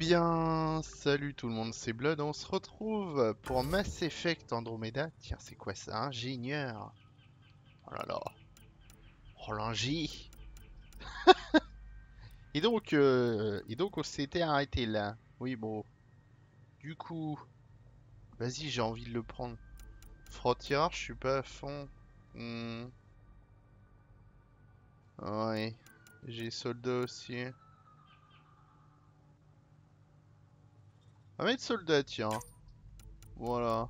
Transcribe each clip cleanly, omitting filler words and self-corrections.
bien, salut tout le monde, c'est Blood, on se retrouve pour Mass Effect Andromeda. Tiens, c'est quoi ça, ingénieur? Oh là là, oh l'ingé. Et donc on s'était arrêté là. Oui bon, du coup, vas-y, j'ai envie de le prendre. Frontier, je suis pas à fond. Ouais, j'ai soldat aussi. On va mettre soldat, tiens. Voilà.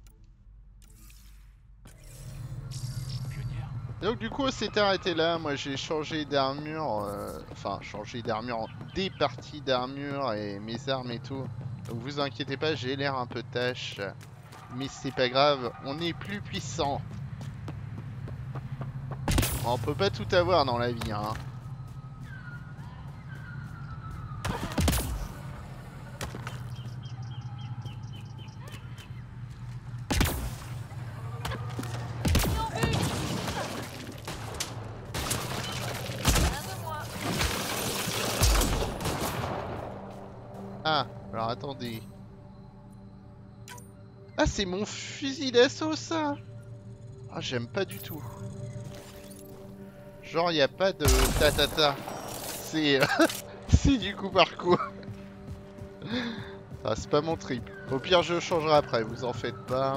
Donc du coup, c'est arrêté là. Moi, j'ai changé d'armure. Enfin, changé d'armure. Des parties d'armure et mes armes et tout. Donc vous inquiétez pas, j'ai l'air un peu tâche. Mais c'est pas grave, on est plus puissant. On peut pas tout avoir dans la vie, hein. Attendez. Ah, c'est mon fusil d'assaut, ça. Ah, j'aime pas du tout. Genre, y a pas de tatata. C'est... c'est du coup par coup. Ah, c'est pas mon trip. Au pire, je changerai après, vous en faites pas.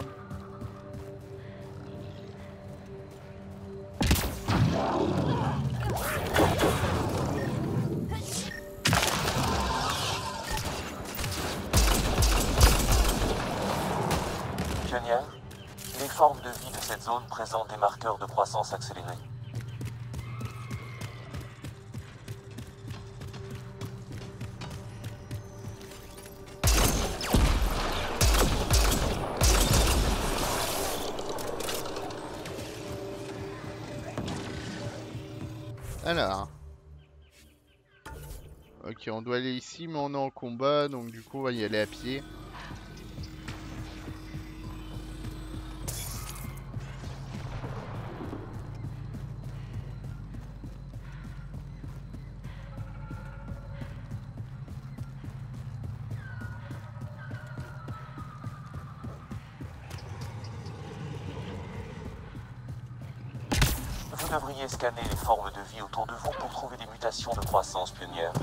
Zone présente des marqueurs de croissance accélérée. Alors. Ok, on doit aller ici, mais on est en combat, donc du coup on va y aller à pied. Vous devriez scanner les formes de vie autour de vous pour trouver des mutations de croissance pionnière.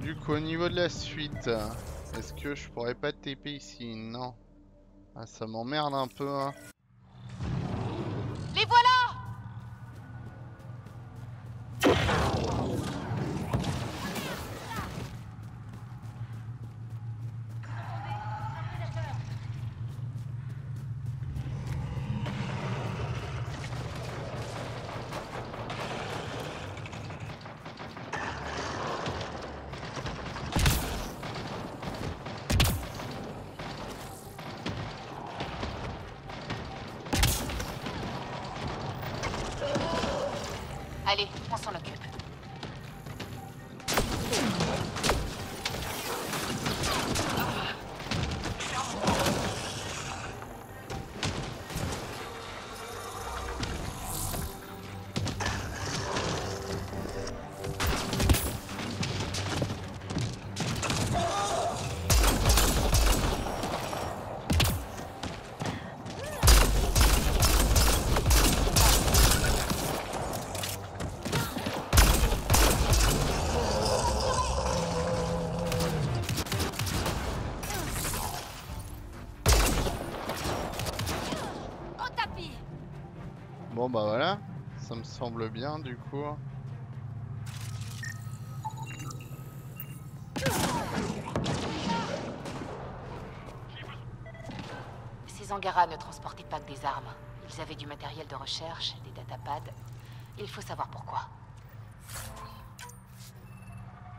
Du coup, au niveau de la suite, est-ce que je pourrais pas TP ici? Non. Ah, ça m'emmerde un peu, hein. Les voilà! Allez, on s'en occupe. Bon bah voilà, ça me semble bien du coup. Ces Angara ne transportaient pas que des armes, Ils avaient du matériel de recherche, des datapads. Il faut savoir pourquoi.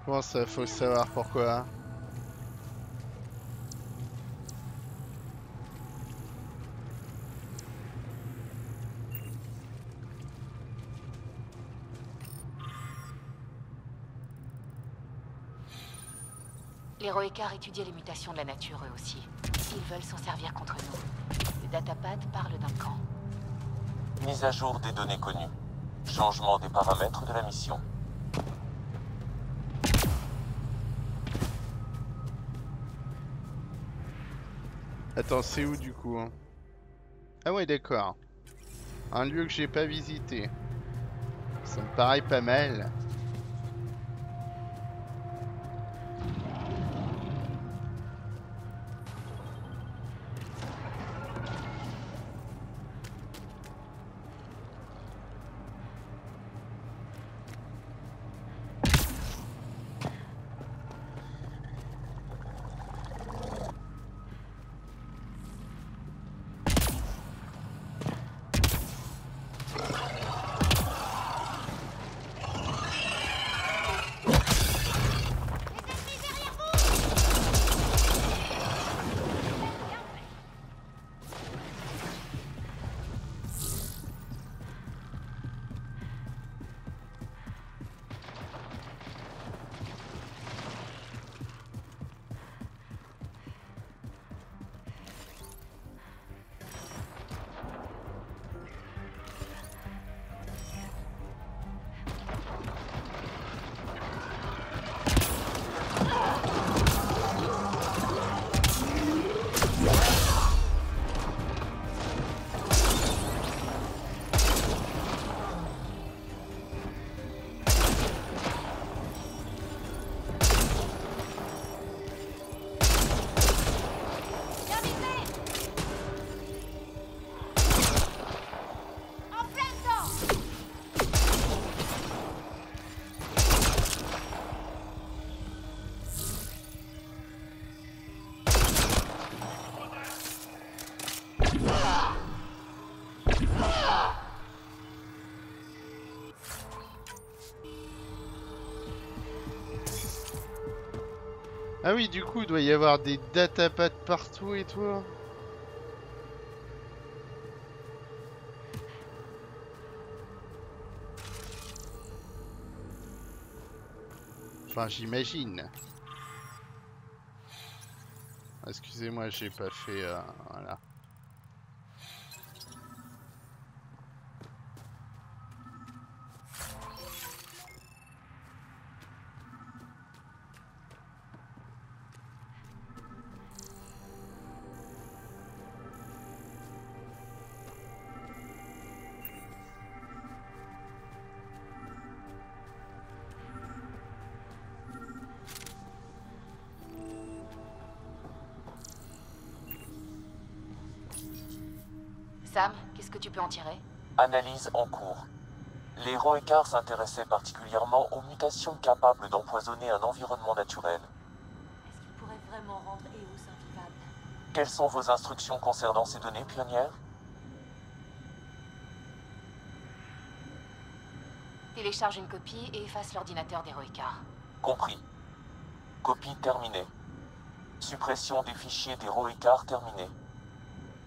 Comment ça, faut savoir pourquoi, hein? Les Roekaar étudient les mutations de la nature eux aussi. Ils veulent s'en servir contre nous. Le datapad parle d'un camp. Mise à jour des données connues. Changement des paramètres de la mission. Attends, c'est où du coup? Ah ouais, d'accord. Un lieu que j'ai pas visité. Ça me paraît pas mal. Ah oui, du coup, il doit y avoir des datapads partout et tout. Enfin, j'imagine. Excusez-moi, j'ai pas fait... voilà. Sam, qu'est-ce que tu peux en tirer? Analyse en cours. Les Roekaar s'intéressaient particulièrement aux mutations capables d'empoisonner un environnement naturel. Est-ce qu'ils pourraient vraiment rendre EOS invivable? Quelles sont vos instructions concernant ces données, pionnières? Télécharge une copie et efface l'ordinateur des Roekaar. Compris. Copie terminée. Suppression des fichiers des Roekaar terminée.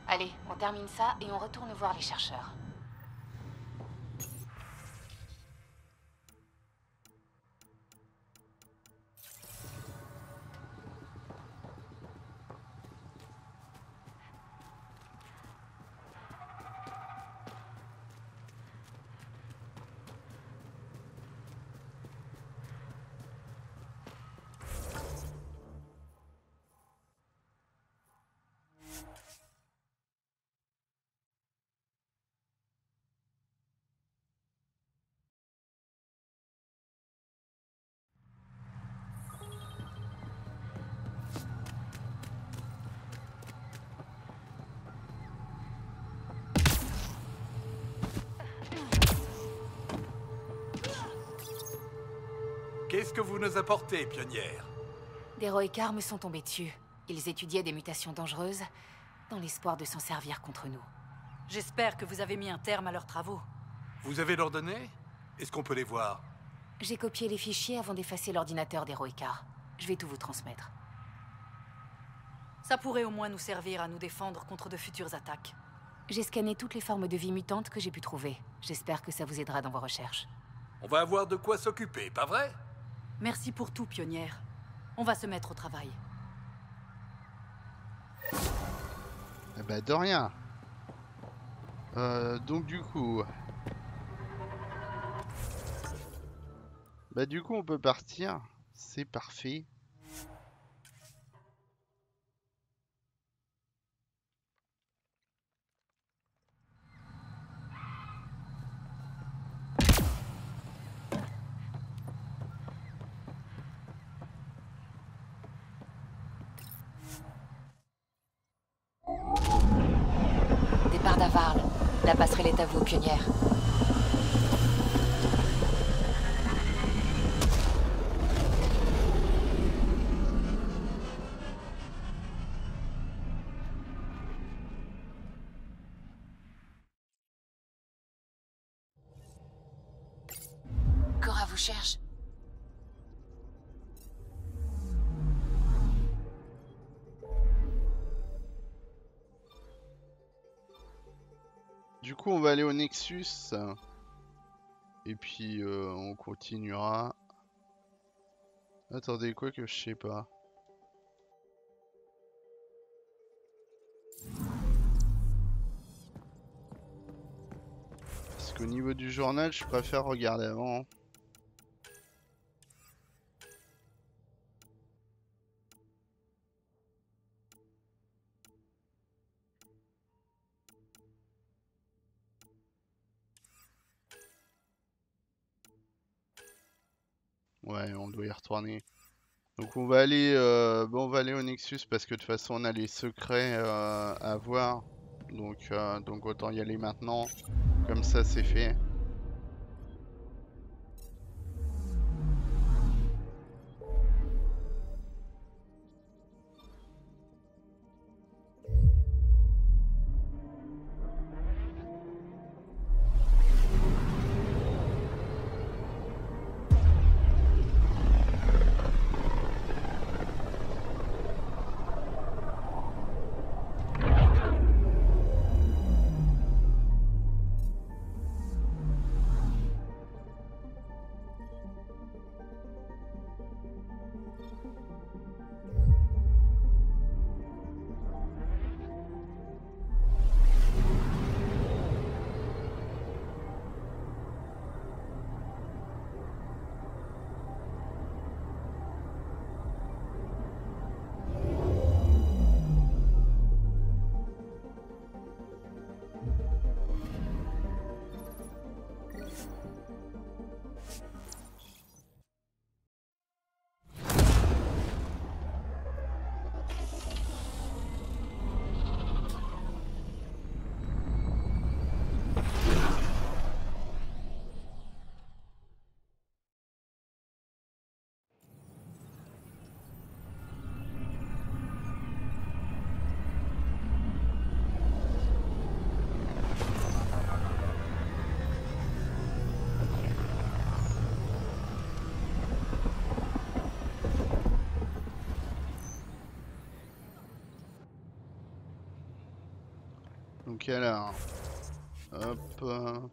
Allez, on termine ça et on retourne voir les chercheurs. Qu'est-ce que vous nous apportez, pionnière? Des Roekaar me sont tombés dessus. Ils étudiaient des mutations dangereuses, dans l'espoir de s'en servir contre nous. J'espère que vous avez mis un terme à leurs travaux. Vous avez leur donné? Est-ce qu'on peut les voir? J'ai copié les fichiers avant d'effacer l'ordinateur des Roekaar. Je vais tout vous transmettre. Ça pourrait au moins nous servir à nous défendre contre de futures attaques. J'ai scanné toutes les formes de vie mutantes que j'ai pu trouver. J'espère que ça vous aidera dans vos recherches. On va avoir de quoi s'occuper, pas vrai? Merci pour tout, pionnière. On va se mettre au travail. Eh ben, de rien. Donc du coup... Bah du coup on peut partir, c'est parfait. Départ d'Avarle, la passerelle est à vous, pionnière. Cherche. Du coup, on va aller au Nexus et puis on continuera. Attendez, quoi que je sais pas. Parce qu'au niveau du journal, je préfère regarder avant. Ouais, on doit y retourner. Donc on va aller, bon, on va aller au Nexus parce que de toute façon on a les secrets à voir. Donc autant y aller maintenant. Comme ça c'est fait. Donc alors, hop,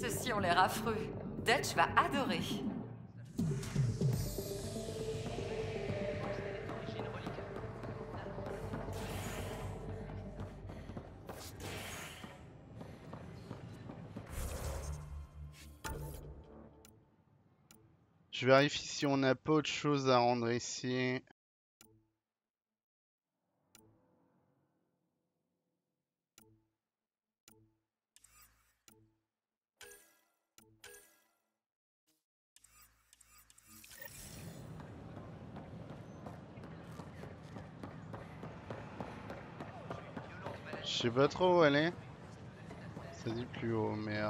ceux-ci ont l'air affreux. Dutch va adorer. Je vérifie si on n'a pas autre chose à rendre ici. Je sais pas trop où elle est. Ça dit plus haut, mais...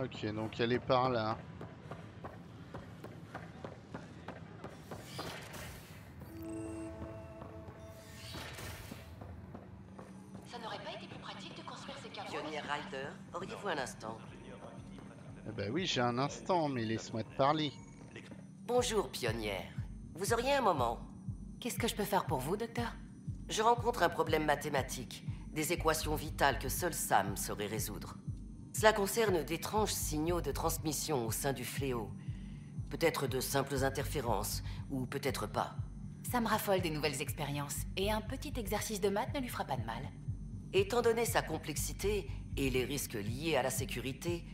Ok, donc elle est par là. Ça n'aurait pas été plus pratique de construire ces carreaux? Pionnier Ryder, auriez-vous un instant? Bah oui, j'ai un instant, mais laisse-moi te parler. Bonjour, pionnière. Vous auriez un moment? Qu'est-ce que je peux faire pour vous, docteur? Je rencontre un problème mathématique, des équations vitales que seul Sam saurait résoudre. Cela concerne d'étranges signaux de transmission au sein du fléau. Peut-être de simples interférences, ou peut-être pas. Sam raffole des nouvelles expériences, et un petit exercice de maths ne lui fera pas de mal. Étant donné sa complexité et les risques liés à la sécurité,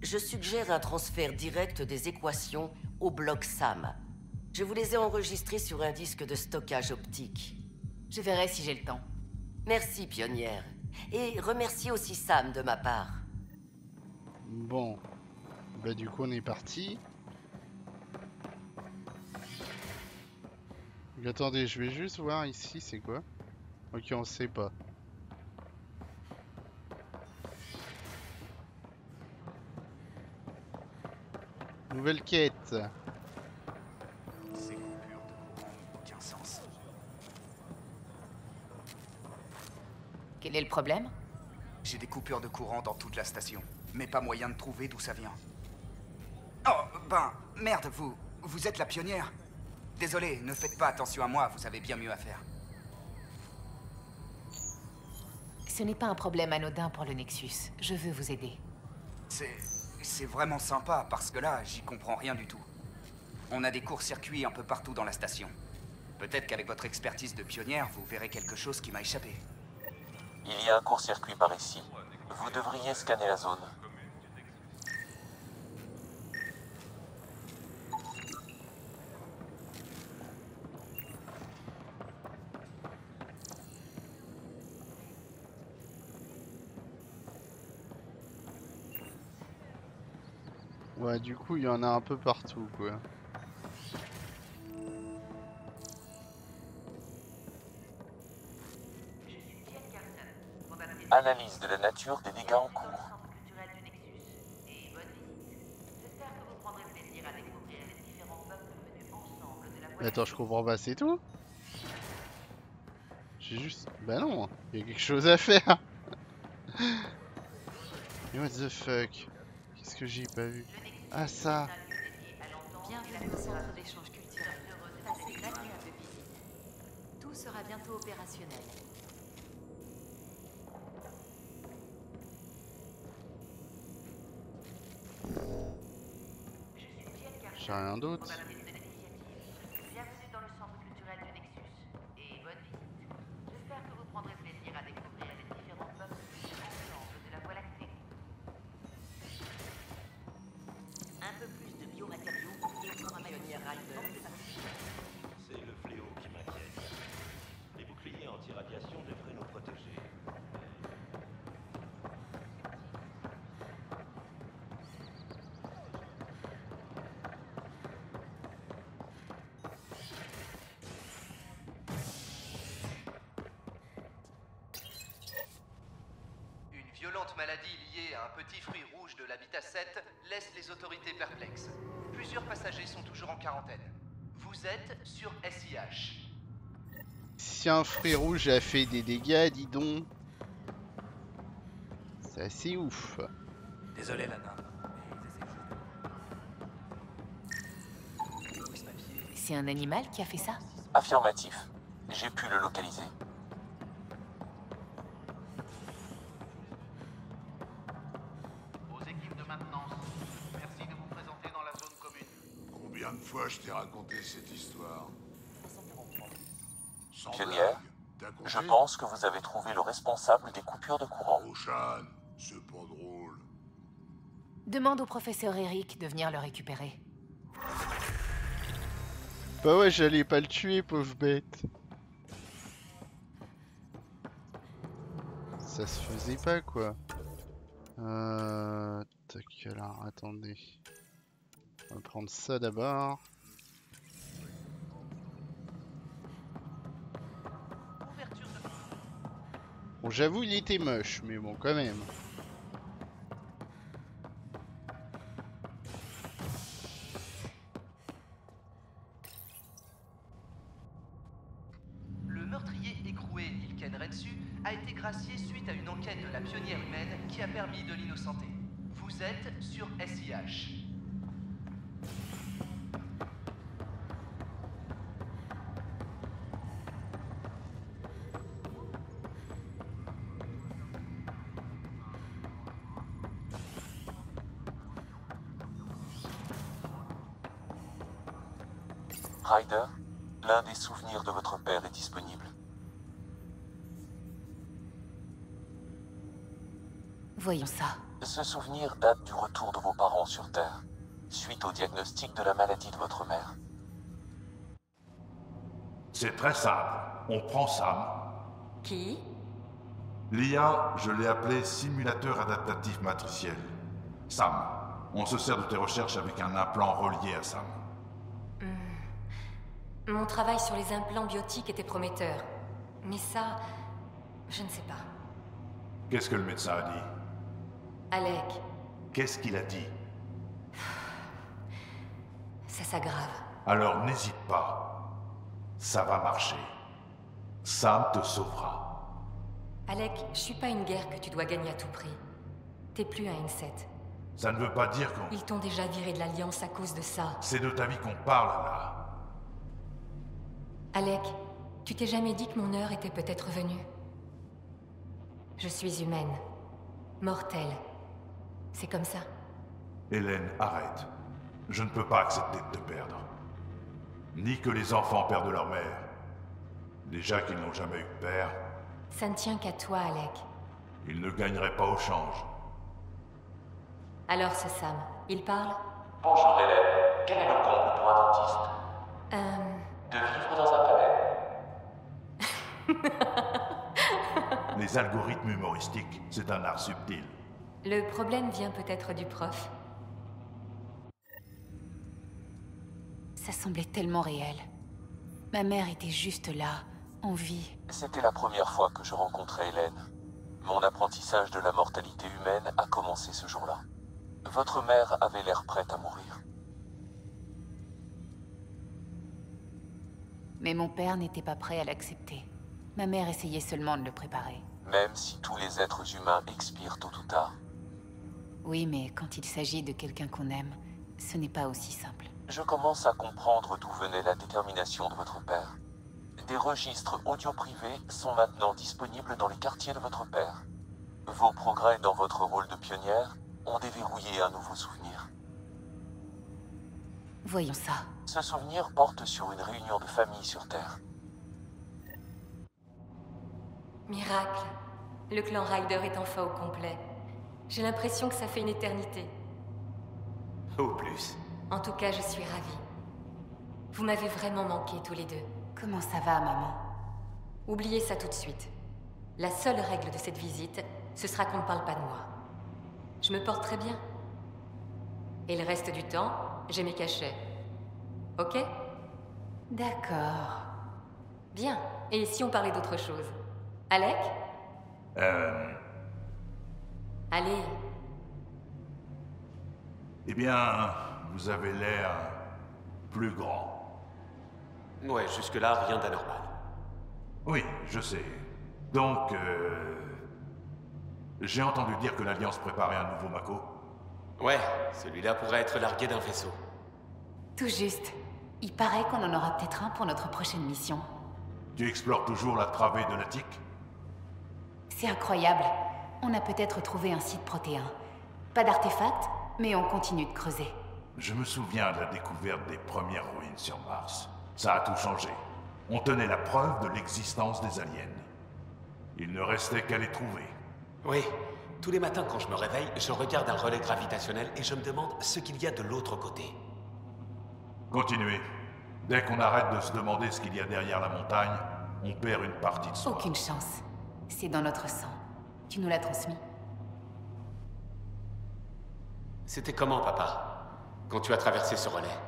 je suggère un transfert direct des équations au bloc SAM. Je vous les ai enregistrées sur un disque de stockage optique. Je verrai si j'ai le temps. Merci, pionnière. Et remerciez aussi Sam de ma part. Bon. Bah du coup, on est parti. Attendez, je vais juste voir ici, c'est quoi? Ok, on sait pas. Nouvelle quête. Ces coupures de courant n'ont aucun sens. Quel est le problème? J'ai des coupures de courant dans toute la station, mais pas moyen de trouver d'où ça vient. Oh, ben, merde, vous êtes la pionnière. Désolé, ne faites pas attention à moi, vous avez bien mieux à faire. Ce n'est pas un problème anodin pour le Nexus, je veux vous aider. C'est vraiment sympa, parce que là, j'y comprends rien du tout. On a des courts-circuits un peu partout dans la station. Peut-être qu'avec votre expertise de pionnière, vous verrez quelque chose qui m'a échappé. Il y a un court-circuit par ici. Vous devriez scanner la zone. Ouais, du coup, il y en a un peu partout, quoi. Analyse de la nature des dégâts en cours. Attends, je comprends pas, c'est tout? J'ai juste... Bah non, il y a quelque chose à faire. What the fuck? Qu'est-ce que j'ai pas vu? Ah ça. Bienvenue au centre d'échange culturel. Passez la nuit à de visite. Tout sera bientôt opérationnel. J'ai rien d'autre. Bienvenue dans le centre culturel du Nexus et bonne visite. J'espère que vous prendrez plaisir à découvrir les différents peuples ensemble de la Voie lactée. Un peu plus de biomatériaux et encore un pionnier Ryder. C'est le fléau qui m'inquiète. Les boucliers anti-radiation devraient nous protéger. Maladie liée à un petit fruit rouge de l'Habitat 7 laisse les autorités perplexes. Plusieurs passagers sont toujours en quarantaine. Vous êtes sur SIH. Si un fruit rouge a fait des dégâts, dis donc. C'est assez ouf. Désolé, Lana. C'est un animal qui a fait ça? Affirmatif. J'ai pu le localiser. Je t'ai raconté cette histoire. Pionnière, je pense que vous avez trouvé le responsable des coupures de courant. Ocean, c'est pas drôle. Demande au professeur Eric de venir le récupérer. Bah ouais, j'allais pas le tuer, pauvre bête. Ça se faisait pas, quoi. Tac, alors, attendez. On va prendre ça d'abord. Bon, j'avoue, il était moche, mais bon, quand même. Le meurtrier écroué, Ilken Rensu, a été gracié suite à une enquête de la pionnière humaine qui a permis de l'innocenter. Vous êtes sur SIH. Ryder, l'un des souvenirs de votre père est disponible. Voyons ça. Ce souvenir date du retour de vos parents sur Terre, suite au diagnostic de la maladie de votre mère. C'est très simple. On prend Sam. Qui? L'IA, je l'ai appelé simulateur adaptatif matriciel. Sam, on se sert de tes recherches avec un implant relié à Sam. Mon travail sur les implants biotiques était prometteur. Mais ça, je ne sais pas. Qu'est-ce que le médecin a dit? Alec. Qu'est-ce qu'il a dit? Ça s'aggrave. Alors n'hésite pas. Ça va marcher. Sam te sauvera. Alec, je suis pas une guerre que tu dois gagner à tout prix. T'es plus un N7. Ça ne veut pas dire qu'on... Ils t'ont déjà viré de l'Alliance à cause de ça. C'est de ta vie qu'on parle, là. Alec, tu t'es jamais dit que mon heure était peut-être venue? Je suis humaine. Mortelle. C'est comme ça. Hélène, arrête. Je ne peux pas accepter de te perdre. Ni que les enfants perdent leur mère. Déjà qu'ils n'ont jamais eu de père. Ça ne tient qu'à toi, Alec. Ils ne gagneraient pas au change. Alors ce Sam, il parle? Bonjour Hélène, quel est le comble pour un dentiste? De vivre dans un palais. Les algorithmes humoristiques, c'est un art subtil. Le problème vient peut-être du prof. Ça semblait tellement réel. Ma mère était juste là, en vie. C'était la première fois que je rencontrais Hélène. Mon apprentissage de la mortalité humaine a commencé ce jour-là. Votre mère avait l'air prête à mourir. Mais mon père n'était pas prêt à l'accepter. Ma mère essayait seulement de le préparer. Même si tous les êtres humains expirent tôt ou tard. Oui, mais quand il s'agit de quelqu'un qu'on aime, ce n'est pas aussi simple. Je commence à comprendre d'où venait la détermination de votre père. Des registres audio privés sont maintenant disponibles dans les quartiers de votre père. Vos progrès dans votre rôle de pionnière ont déverrouillé un nouveau souvenir. Voyons ça. Ce souvenir porte sur une réunion de famille sur Terre. Miracle. Le clan Ryder est enfin au complet. J'ai l'impression que ça fait une éternité. Au plus. En tout cas, je suis ravie. Vous m'avez vraiment manqué tous les deux. Comment ça va, maman? Oubliez ça tout de suite. La seule règle de cette visite, ce sera qu'on ne parle pas de moi. Je me porte très bien. Et le reste du temps, j'ai mes cachets. Ok? D'accord. Bien. Et si on parlait d'autre chose? Alec? Allez. Eh bien, vous avez l'air plus grand. Ouais, jusque-là, rien d'anormal. Oui, je sais. Donc, j'ai entendu dire que l'Alliance préparait un nouveau Mako. Ouais, celui-là pourrait être largué d'un vaisseau. Tout juste. Il paraît qu'on en aura peut-être un pour notre prochaine mission. Tu explores toujours la travée de l'Attique? C'est incroyable. On a peut-être trouvé un site protéin. Pas d'artefact, mais on continue de creuser. Je me souviens de la découverte des premières ruines sur Mars. Ça a tout changé. On tenait la preuve de l'existence des aliens. Il ne restait qu'à les trouver. Oui. Tous les matins, quand je me réveille, je regarde un relais gravitationnel et je me demande ce qu'il y a de l'autre côté. Continuez. Dès qu'on arrête de se demander ce qu'il y a derrière la montagne, on perd une partie de soi. Aucune chance. C'est dans notre sang. Tu nous l'as transmis. C'était comment, papa, quand tu as traversé ce relais?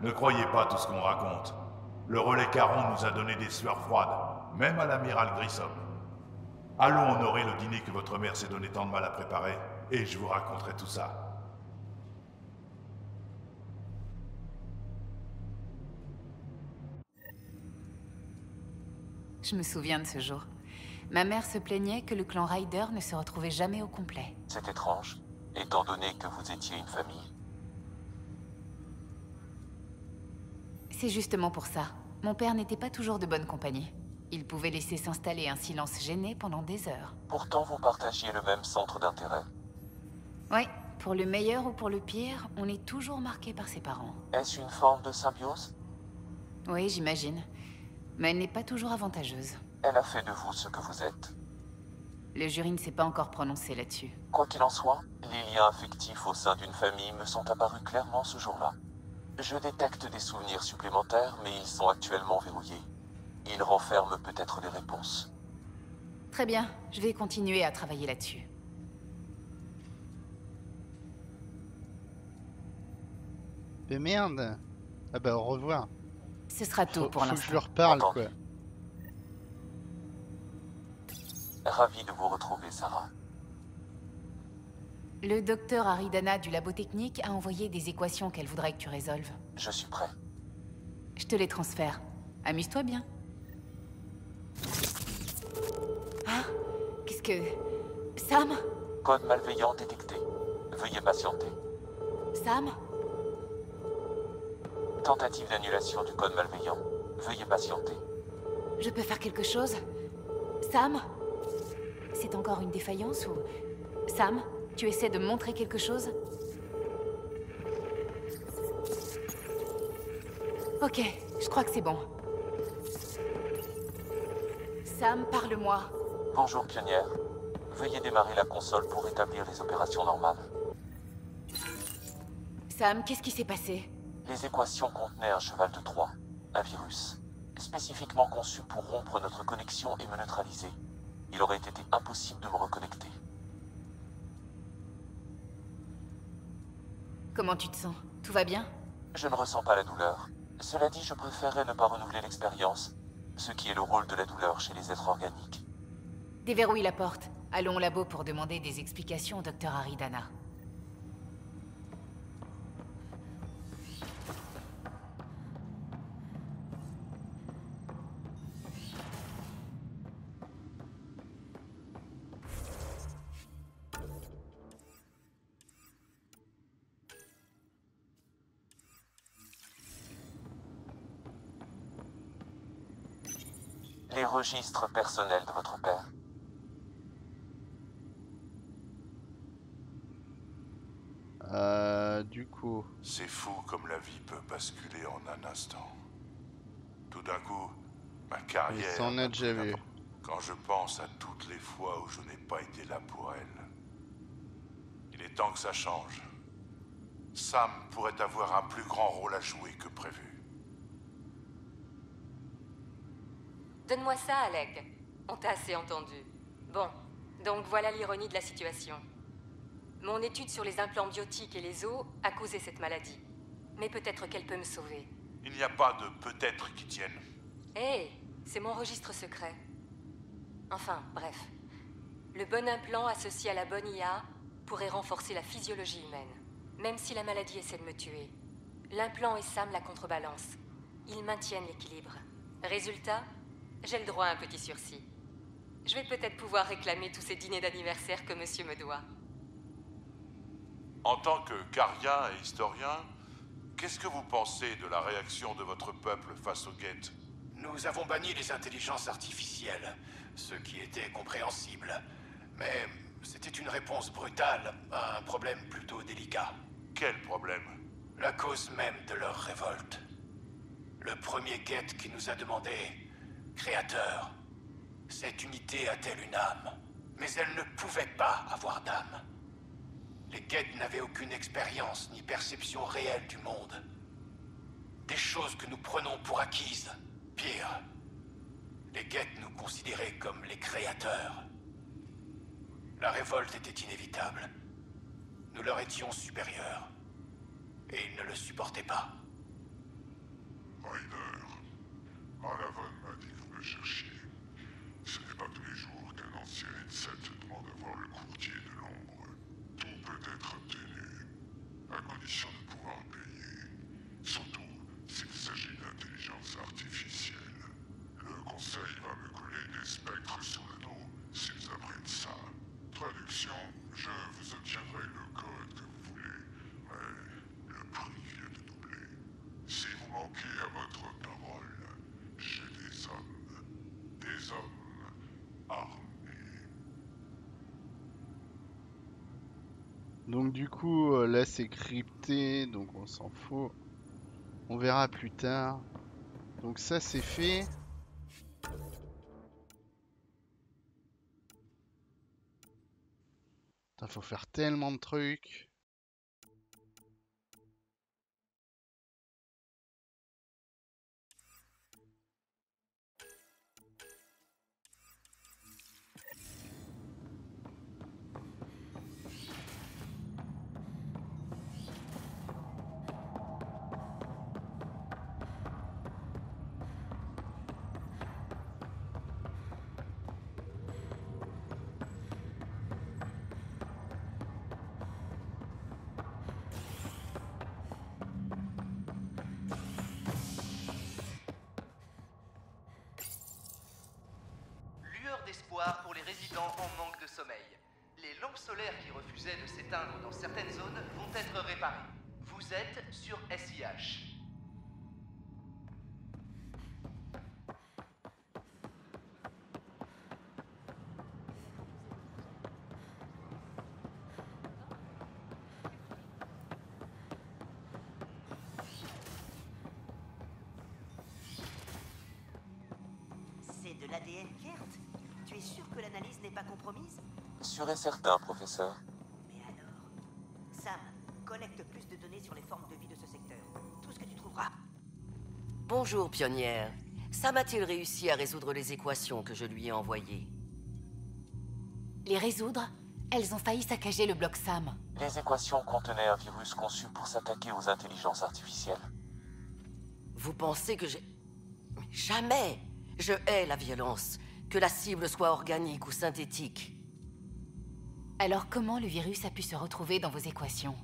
Ne croyez pas tout ce qu'on raconte. Le relais Caron nous a donné des sueurs froides, même à l'amiral Grissom. Allons honorer le dîner que votre mère s'est donné tant de mal à préparer, et je vous raconterai tout ça. Je me souviens de ce jour. Ma mère se plaignait que le clan Ryder ne se retrouvait jamais au complet. C'est étrange, étant donné que vous étiez une famille. C'est justement pour ça. Mon père n'était pas toujours de bonne compagnie. Il pouvait laisser s'installer un silence gêné pendant des heures. Pourtant, vous partagiez le même centre d'intérêt. Oui, pour le meilleur ou pour le pire, on est toujours marqué par ses parents. Est-ce une forme de symbiose? Oui, j'imagine. Mais elle n'est pas toujours avantageuse. Elle a fait de vous ce que vous êtes. Le jury ne s'est pas encore prononcé là-dessus. Quoi qu'il en soit, les liens affectifs au sein d'une famille me sont apparus clairement ce jour-là. Je détecte des souvenirs supplémentaires, mais ils sont actuellement verrouillés. Ils renferment peut-être des réponses. Très bien, je vais continuer à travailler là-dessus. Mais merde. Ah bah au revoir. Ce sera tout pour l'instant. Faut que je leur parle, quoi. Ravi de vous retrouver, Sarah. Le docteur Aridana du labo technique a envoyé des équations qu'elle voudrait que tu résolves. Je suis prêt. Je te les transfère. Amuse-toi bien. Ah, qu'est-ce que... Sam? Code malveillant détecté. Veuillez patienter. Sam? Tentative d'annulation du code malveillant. Veuillez patienter. Je peux faire quelque chose? Sam? C'est encore une défaillance ou... Sam, tu essaies de me montrer quelque chose? Ok, je crois que c'est bon. Sam, parle-moi. Bonjour, pionnière. Veuillez démarrer la console pour rétablir les opérations normales. Sam, qu'est-ce qui s'est passé? Les équations contenaient un cheval de Troie, un virus, spécifiquement conçu pour rompre notre connexion et me neutraliser. Il aurait été impossible de me reconnecter. Comment tu te sens? Tout va bien? Je ne ressens pas la douleur. Cela dit, je préférerais ne pas renouveler l'expérience, ce qui est le rôle de la douleur chez les êtres organiques. Déverrouille la porte. Allons au labo pour demander des explications au docteur Aridana. Les registres personnels de votre père. Du coup... C'est fou comme la vie peut basculer en un instant. Tout d'un coup, ma carrière... Mais ça on a déjà vu. Quand je pense à toutes les fois où je n'ai pas été là pour elle. Il est temps que ça change. Sam pourrait avoir un plus grand rôle à jouer que prévu. Donne-moi ça, Alec. On t'a assez entendu. Bon, donc voilà l'ironie de la situation. Mon étude sur les implants biotiques et les os a causé cette maladie. Mais peut-être qu'elle peut me sauver. Il n'y a pas de peut-être qui tienne. Hé, c'est mon registre secret. Enfin, bref. Le bon implant associé à la bonne IA pourrait renforcer la physiologie humaine. Même si la maladie essaie de me tuer. L'implant et Sam la contrebalancent. Ils maintiennent l'équilibre. Résultat? J'ai le droit à un petit sursis. Je vais peut-être pouvoir réclamer tous ces dîners d'anniversaire que monsieur me doit. En tant que carien et historien, qu'est-ce que vous pensez de la réaction de votre peuple face aux Geth? Nous avons banni les intelligences artificielles, ce qui était compréhensible. Mais c'était une réponse brutale à un problème plutôt délicat. Quel problème? La cause même de leur révolte. Le premier Geth qui nous a demandé... Créateur, cette unité a-t-elle une âme? Mais elle ne pouvait pas avoir d'âme. Les Geth n'avaient aucune expérience ni perception réelle du monde. Des choses que nous prenons pour acquises. Pire, les Geth nous considéraient comme les créateurs. La révolte était inévitable. Nous leur étions supérieurs. Et ils ne le supportaient pas. Ryder, Alavan m'a dit que vous le cherchiez. Ce n'est pas tous les jours qu'un ancien négociant, je vous obtiendrai le code que vous voulez, mais le prix est de doubler. Si vous manquez à votre parole, j'ai des hommes armés. Donc du coup, là c'est crypté, donc on s'en fout. On verra plus tard. Donc ça c'est fait. Il faut faire tellement de trucs. Pour les résidents en manque de sommeil. Les lampes solaires qui refusaient de s'éteindre dans certaines zones vont être réparées. Vous êtes sur SIH. Sûr et certain, professeur. Mais alors, Sam, collecte plus de données sur les formes de vie de ce secteur. Tout ce que tu trouveras. Bonjour, pionnière. Sam a-t-il réussi à résoudre les équations que je lui ai envoyées? Les résoudre? Elles ont failli saccager le bloc Sam. Les équations contenaient un virus conçu pour s'attaquer aux intelligences artificielles. Vous pensez que j'ai... Jamais! Je hais la violence, que la cible soit organique ou synthétique. Alors comment le virus a pu se retrouver dans vos équations?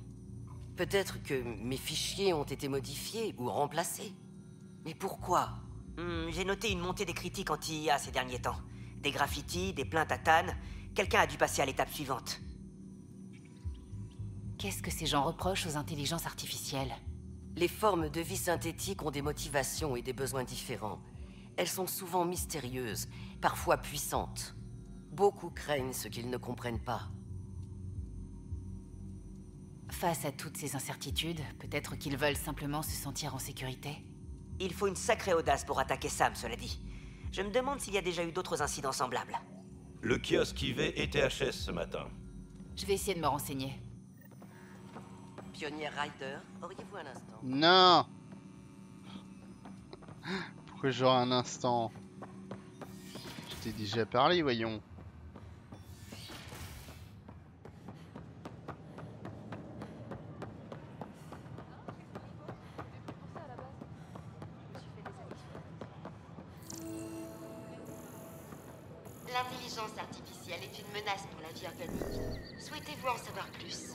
Peut-être que mes fichiers ont été modifiés ou remplacés. Mais pourquoi? J'ai noté une montée des critiques anti-IA ces derniers temps. Des graffitis, des plaintes à Tann. Quelqu'un a dû passer à l'étape suivante. Qu'est-ce que ces gens reprochent aux intelligences artificielles? Les formes de vie synthétiques ont des motivations et des besoins différents. Elles sont souvent mystérieuses, parfois puissantes. Beaucoup craignent ce qu'ils ne comprennent pas. Face à toutes ces incertitudes, peut-être qu'ils veulent simplement se sentir en sécurité. Il faut une sacrée audace pour attaquer Sam, cela dit. Je me demande s'il y a déjà eu d'autres incidents semblables. Le kiosque IV était HS ce matin. Je vais essayer de me renseigner. Pionnière Ryder, auriez-vous un instant? Non. Pourquoi j'aurais un instant? Je t'ai déjà parlé, voyons. L'intelligence artificielle est une menace pour la vie organique. Souhaitez-vous en savoir plus?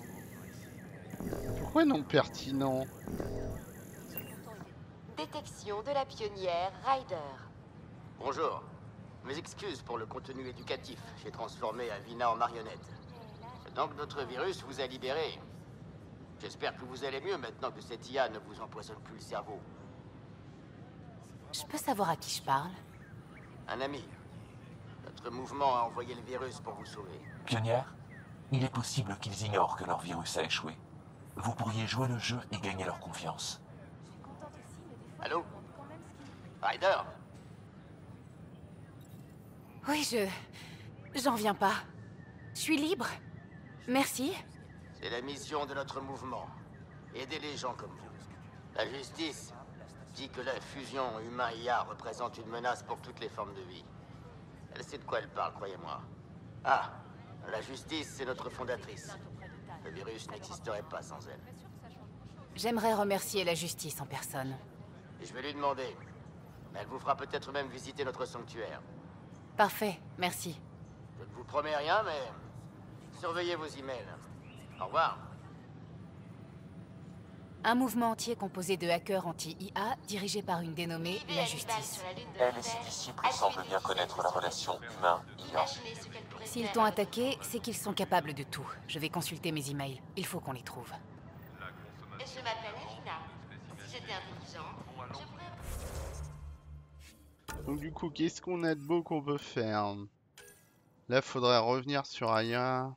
Pourquoi non pertinent? Détection de la pionnière Ryder. Bonjour. Mes excuses pour le contenu éducatif. J'ai transformé Avina en marionnette. Donc notre virus vous a libéré. J'espère que vous allez mieux maintenant que cette IA ne vous empoisonne plus le cerveau. Je peux savoir à qui je parle? Un ami. Notre mouvement a envoyé le virus pour vous sauver. Pionnière, il est possible qu'ils ignorent que leur virus a échoué. Vous pourriez jouer le jeu et gagner leur confiance. Allô? Ryder? Oui, j'en viens pas. Je suis libre. Merci. C'est la mission de notre mouvement. Aider les gens comme vous. La justice dit que la fusion humain-IA représente une menace pour toutes les formes de vie. Elle sait de quoi elle parle, croyez-moi. Ah, la justice, c'est notre fondatrice. Le virus n'existerait pas sans elle. J'aimerais remercier la justice en personne. Et je vais lui demander. Elle vous fera peut-être même visiter notre sanctuaire. Parfait, merci. Je ne vous promets rien, mais surveillez vos emails. Au revoir. Un mouvement entier composé de hackers anti-IA dirigé par une dénommée La Justice. Elle et ses disciples semblent bien connaître la relation humain-IA. S'ils t'ont attaqué, c'est qu'ils sont capables de tout. Je vais consulter mes emails. Il faut qu'on les trouve. Je m'appelle Alina. Si j'étais intelligente, je pourrais... Donc du coup, qu'est-ce qu'on a de beau qu'on peut faire? Là, faudrait revenir sur Aya.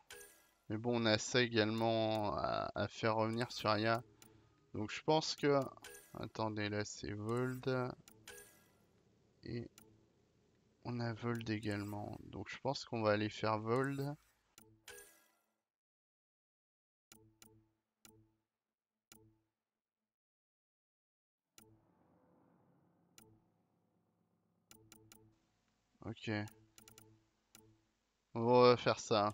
Mais bon, on a ça également à faire revenir sur Aya. Donc je pense que... Attendez, là c'est Vold. Et on a Vold également. Donc je pense qu'on va aller faire Vold. Ok. On va faire ça.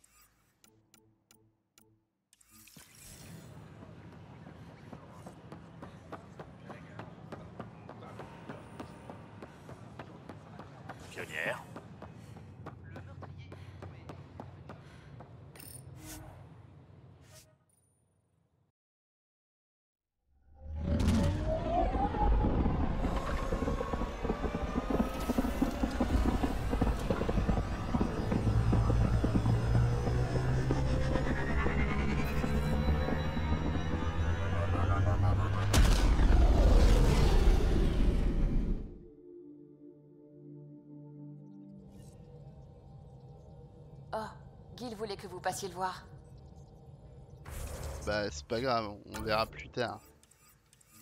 Il voulait que vous passiez le voir. Bah c'est pas grave, on verra plus tard.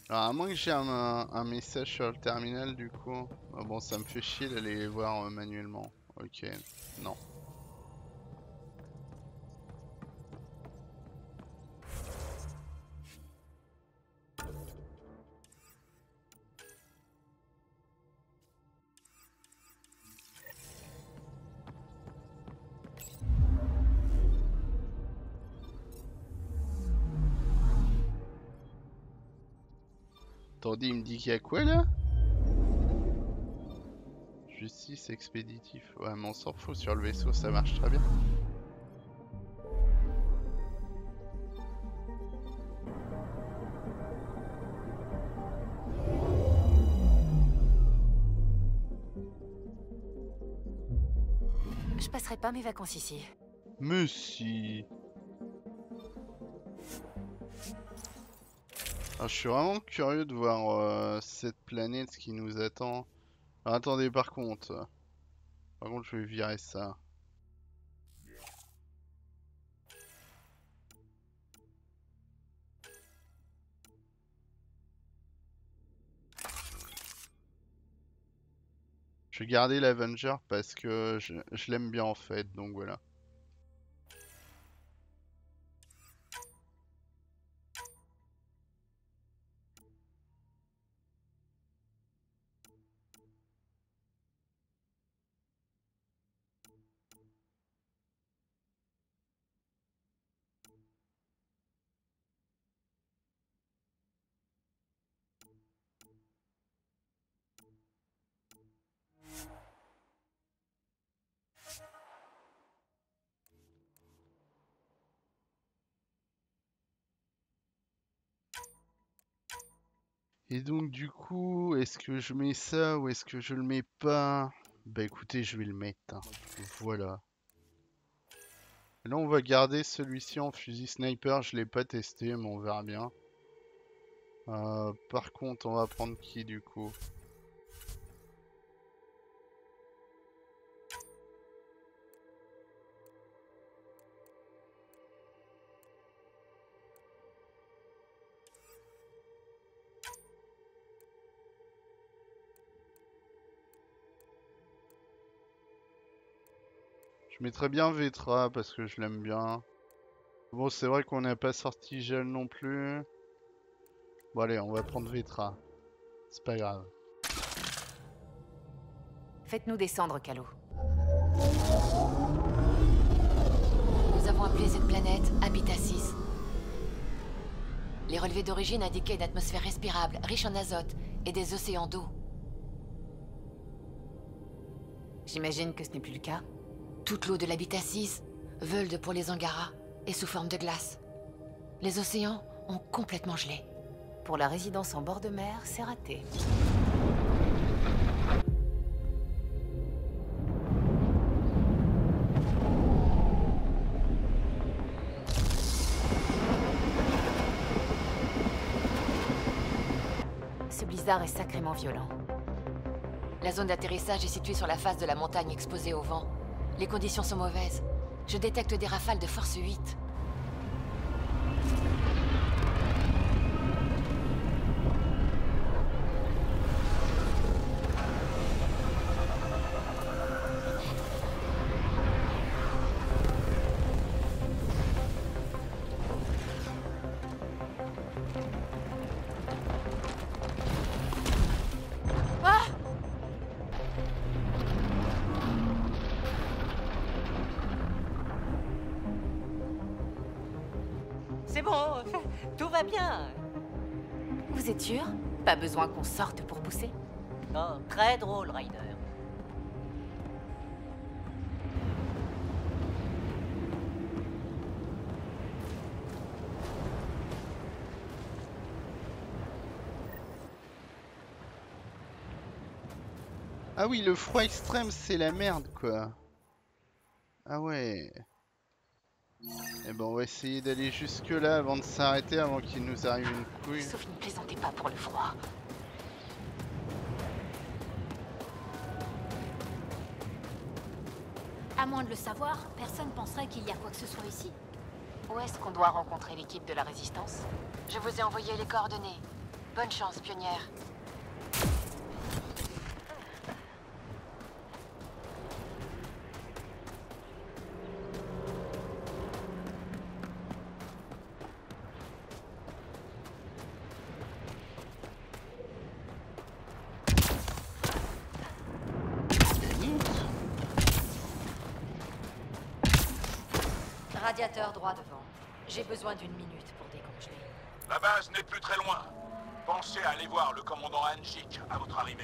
Alors à moins que j'ai un message sur le terminal du coup. Oh, bon ça me fait chier d'aller les voir manuellement. Ok, non. Attendez, il me dit qu'il y a quoi là? Justice expéditif. Ouais, mais on s'en fout, sur le vaisseau, ça marche très bien. Je passerai pas mes vacances ici. Mais si. Alors, je suis vraiment curieux de voir cette planète qui nous attend. Alors, attendez, par contre, je vais virer ça. Je vais garder l'Avenger parce que je l'aime bien en fait, donc voilà. Et donc du coup, est-ce que je mets ça ou est-ce que je le mets pas? Bah écoutez, je vais le mettre. Hein. Voilà. Là, on va garder celui-ci en fusil sniper. Je l'ai pas testé, mais on verra bien. Par contre, on va prendre qui du coup? Je mettrais bien Vetra parce que je l'aime bien. Bon, c'est vrai qu'on n'a pas sorti gel non plus. Bon, allez, on va prendre Vetra. C'est pas grave. Faites-nous descendre, Calou. Nous avons appelé cette planète Habitat 6. Les relevés d'origine indiquaient une atmosphère respirable, riche en azote et des océans d'eau. J'imagine que ce n'est plus le cas. Toute l'eau de l'Habitat 6, Vold pour les Angara, est sous forme de glace. Les océans ont complètement gelé. Pour la résidence en bord de mer, c'est raté. Ce blizzard est sacrément violent. La zone d'atterrissage est située sur la face de la montagne exposée au vent. Les conditions sont mauvaises. Je détecte des rafales de force 8. Pas besoin qu'on sorte pour pousser. Oh, très drôle, Ryder. Ah oui, le froid extrême, c'est la merde, quoi. Ah ouais. Eh ben on va essayer d'aller jusque là avant de s'arrêter, avant qu'il nous arrive une couille. Sauf ne plaisantez pas pour le froid. À moins de le savoir, personne penserait qu'il y a quoi que ce soit ici. Où est-ce qu'on doit rencontrer l'équipe de la Résistance? Je vous ai envoyé les coordonnées. Bonne chance, pionnière. Droit devant. J'ai besoin d'une minute pour décongeler. La base n'est plus très loin. Pensez à aller voir le commandant Hanjik à votre arrivée.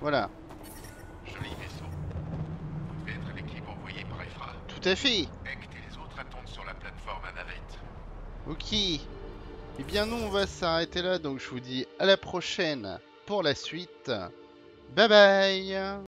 Voilà. Joli vaisseau. Vous devez être l'équipe envoyée par Efra. Tout à fait. Ok, et eh bien nous on va s'arrêter là, donc je vous dis à la prochaine pour la suite, bye bye.